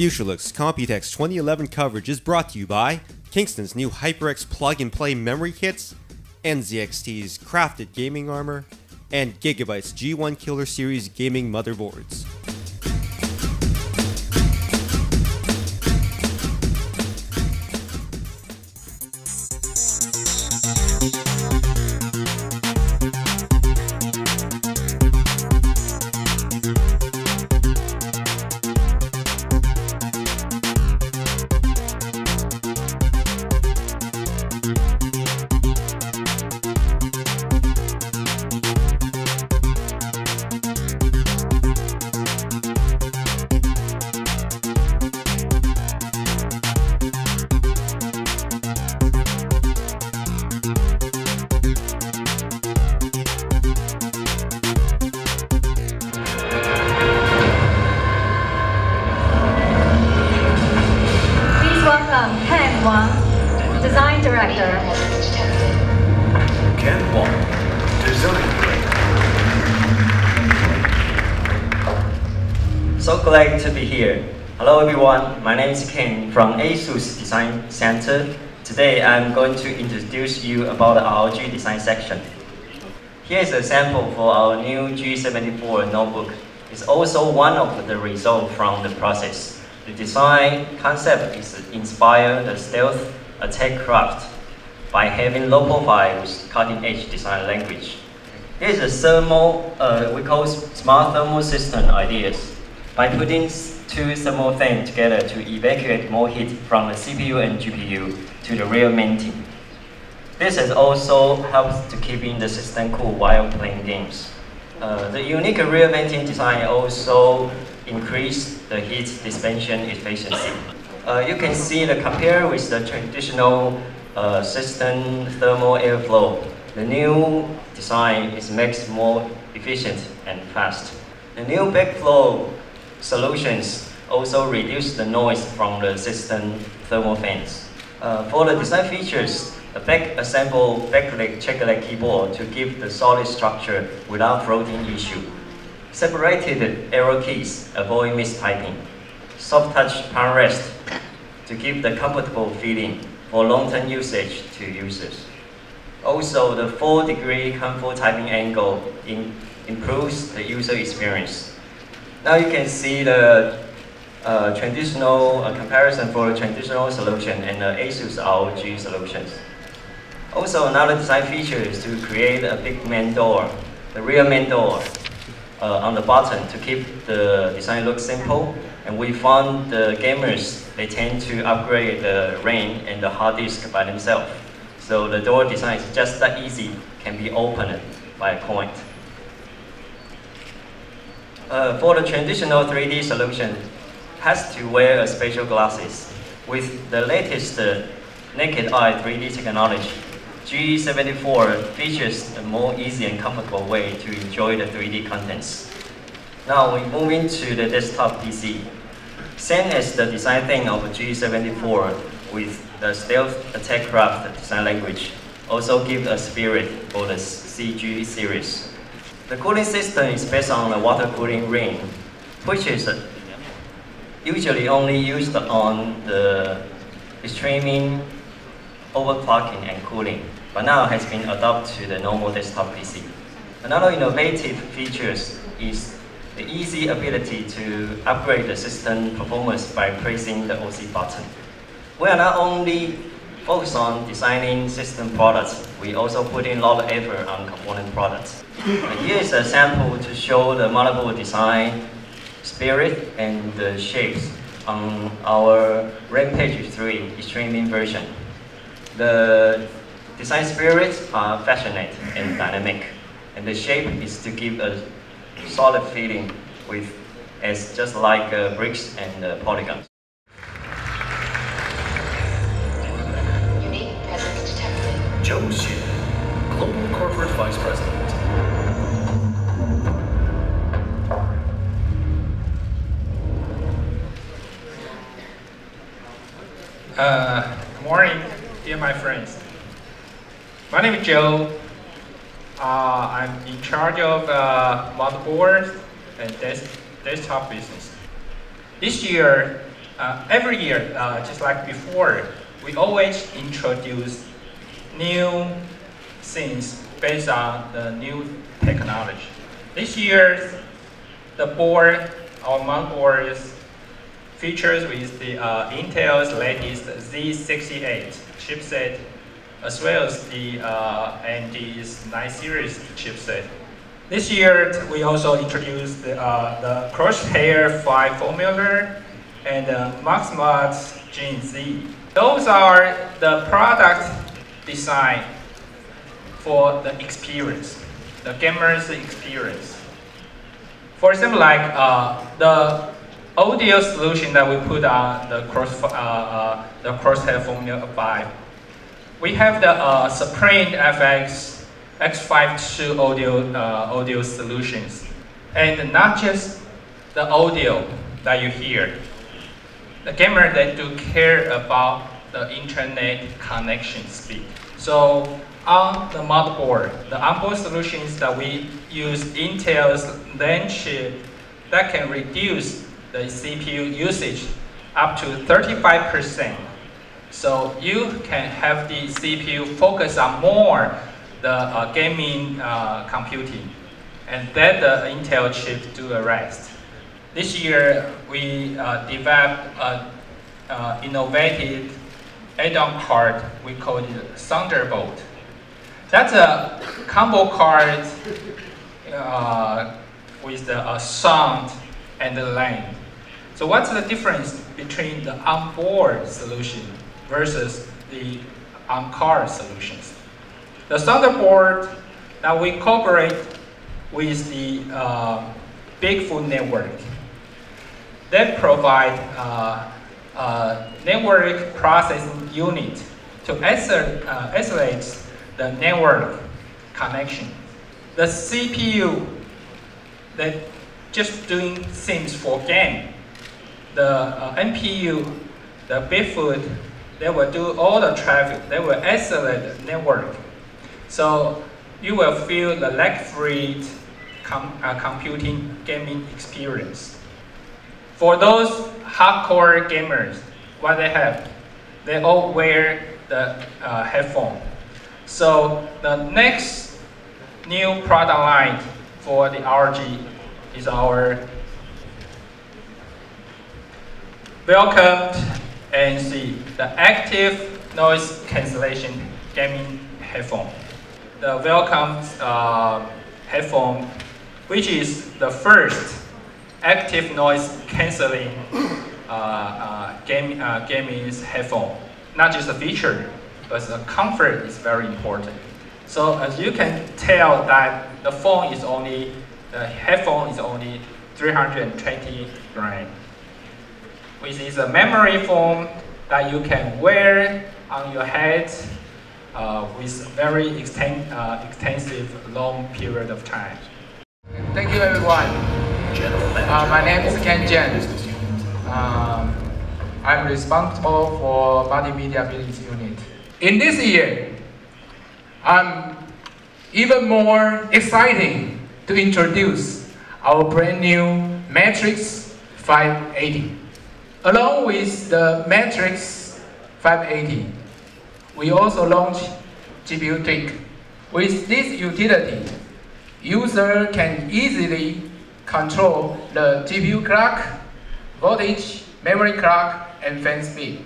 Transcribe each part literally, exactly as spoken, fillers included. Futurelooks Computex twenty eleven coverage is brought to you by Kingston's new HyperX plug-and-play memory kits, N Z X T's crafted gaming armor, and Gigabyte's G one Killer Series gaming motherboards. Ken Huang, Design Director. Ken Huang, Design Director. So glad to be here. Hello everyone, my name is Ken from ASUS Design Center. Today I'm going to introduce you about the R O G design section. Here is a sample for our new G seventy-four notebook. It's also one of the results from the process. The design concept is inspired the stealth attack craft by having low profile with cutting-edge design language. Here's a thermal, uh, we call smart thermal system ideas. By putting two thermal fans together to evacuate more heat from the C P U and G P U to the real main team. This has also helped to keeping the system cool while playing games. Uh, the unique rear venting design also increased the heat dissipation efficiency. Uh, you can see the compare with the traditional uh, system thermal airflow. The new design is makes more efficient and fast. The new backflow solutions also reduce the noise from the system thermal fans. Uh, for the design features, a back assemble backlit chiclet keyboard to give the solid structure without floating issue. Separated arrow keys avoid mistyping. Soft touch palm rest to give the comfortable feeling for long-term usage to users. Also, the four degree comfort typing angle in improves the user experience. Now you can see the uh, traditional uh, comparison for the traditional solution and the ASUS R O G solutions. Also, another design feature is to create a big main door, the rear main door, uh, on the bottom to keep the design look simple. And we found the gamers, they tend to upgrade the RAM and the hard disk by themselves. So the door design is just that easy, can be opened by a coin. Uh, for the traditional three D solution, has to wear a special glasses. With the latest uh, naked eye three D technology, G seventy-four features a more easy and comfortable way to enjoy the three D contents. Now we move into the desktop P C. Same as the design thing of G seventy-four with the stealth attack craft design language, also gives a spirit for the C G series. The cooling system is based on the water cooling ring, which is usually only used on the streaming, overclocking and cooling, but now has been adopted to the normal desktop P C. Another innovative feature is the easy ability to upgrade the system performance by pressing the O C button. We are not only focused on designing system products, we also put in a lot of effort on component products. Here is a sample to show the multiple design spirit and the shapes on our Rampage three Extreme version. The design spirits are passionate and dynamic, and the shape is to give a solid feeling with, as just like uh, bricks and uh, polygons. Unique presence detected. Joseph, Global Corporate Vice President. Uh, morning. Dear my friends, my name is Joe. Uh, I'm in charge of uh, motherboards and des desktop business. This year, Uh, every year, uh, just like before, we always introduce new things based on the new technology. This year's the board, our mount board, is features with the uh, Intel's latest Z sixty-eight chipset, as well as the uh, A M D's nine series chipset. This year, we also introduced the, uh, the Crosshair five Formula and uh, Maximus Gen Z. Those are the product design for the experience, the gamer's experience. For example, like uh, the audio solution that we put on the cross uh, uh, the Crosshair Formula five, we have the uh, Supreme F X X fifty-two audio uh, audio solutions, and not just the audio that you hear. The gamer, they do care about the internet connection speed. So on the motherboard, the onboard solutions that we use Intel's LAN chip that can reduce the C P U usage up to thirty-five percent. So you can have the C P U focus on more the uh, gaming uh, computing, and let the Intel chip do the rest. This year, we uh, developed an uh, innovative add-on card. We call it Thunderbolt. That's a combo card uh, with the uh, sound and the LAN. So what's the difference between the onboard solution versus the on-card solutions? The Thunderbolt, now we cooperate with the uh, Bigfoot network. They provide uh, a network processing unit to isolate the network connection. The C P U, they're just doing things for game. The uh, N P U, the Bigfoot, they will do all the traffic. They will isolate the network. So you will feel the lag-free com uh, computing gaming experience. For those hardcore gamers, what they have, they all wear the uh, headphone. So the next new product line for the R O G is our welcomed A N C, the active noise cancellation gaming headphone. The welcomed uh, headphone, which is the first active noise cancelling uh, uh, game, uh, gaming headphone. Not just a feature, but the comfort is very important. So as you can tell that the phone is only, the headphone is only three hundred twenty grams, which is a memory foam that you can wear on your head uh, with very exten uh, extensive long period of time. Thank you everyone. Uh, my name is Ken Jen. Um, I'm responsible for multimedia business unit. In this year, I'm even more excited to introduce our brand new Matrix five eighty. Along with the Matrix five eighty, we also launched G P U Tweak. With this utility, user can easily control the G P U clock, voltage, memory clock, and fan speed.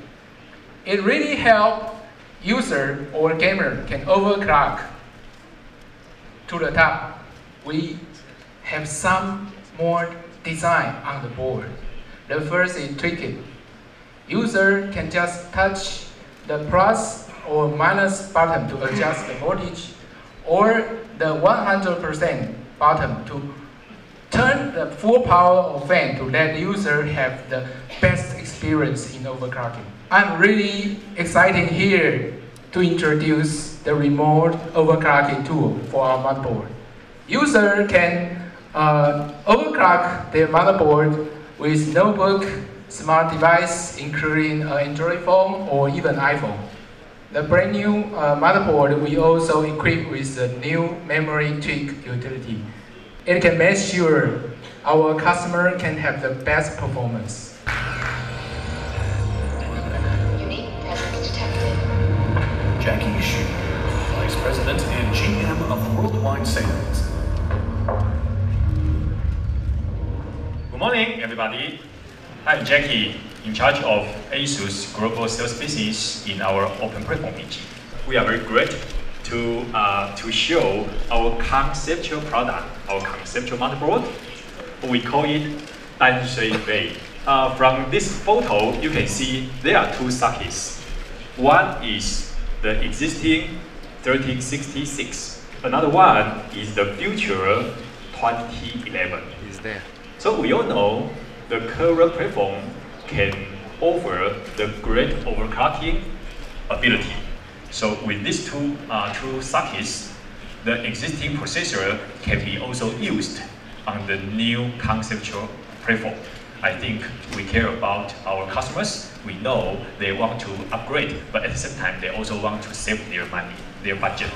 It really helps user or gamer can overclock to the top. We have some more design on the board. The first is tweaking. User can just touch the plus or minus button to adjust the voltage, or the one hundred percent button to turn the full power of fan to let the user have the best experience in overclocking. I'm really excited here to introduce the remote overclocking tool for our motherboard. User can uh, overclock their motherboard with notebook, smart device, including an Android phone or even iPhone. The brand new uh, motherboard we also equip with the new memory tweak utility. It can make sure our customer can have the best performance. Good morning, everybody. I'm Jackie, in charge of ASUS Global Sales Business in our Open Platform meeting. We are very great to, uh, to show our conceptual product, our conceptual motherboard. We call it Dan Shui Bay. Uh, from this photo, you can see there are two sockets. One is the existing thirteen sixty-six. Another one is the future twenty eleven. Is there? So we all know the current platform can offer the great overclocking ability. So with these two uh, two sockets, the existing processor can be also used on the new conceptual platform. I think we care about our customers. We know they want to upgrade, but at the same time, they also want to save their money, their budget.